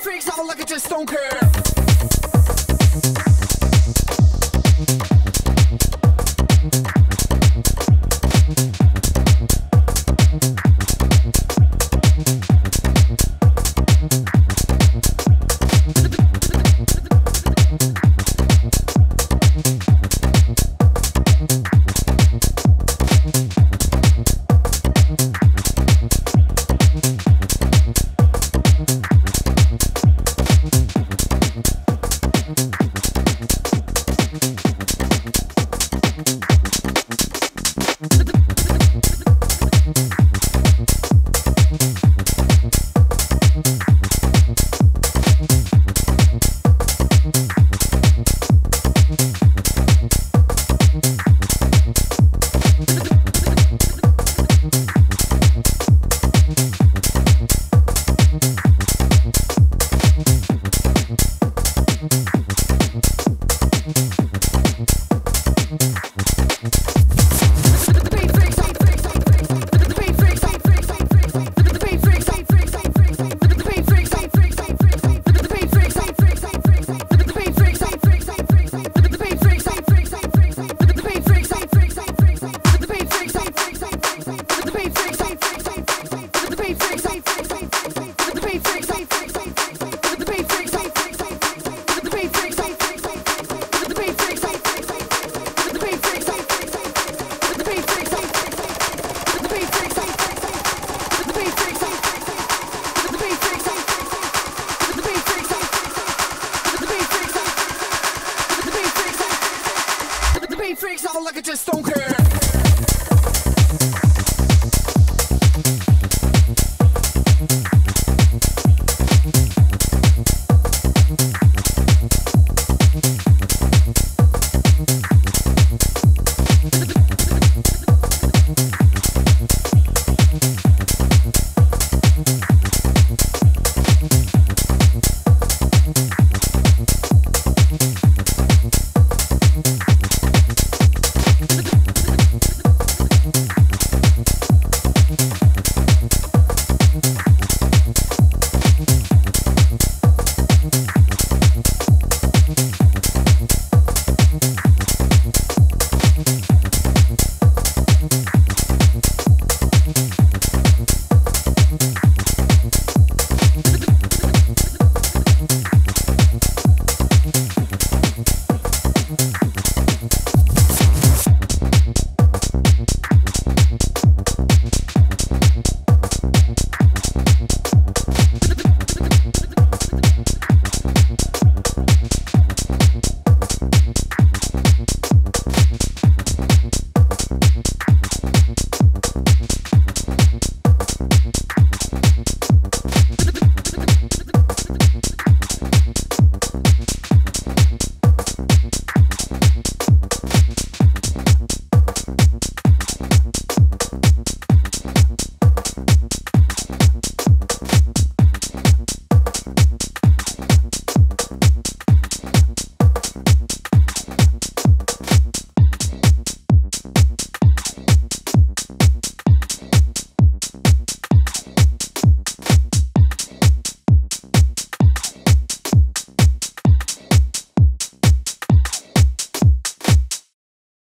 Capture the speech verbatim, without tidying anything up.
Freaks, I'll look at your stone curve.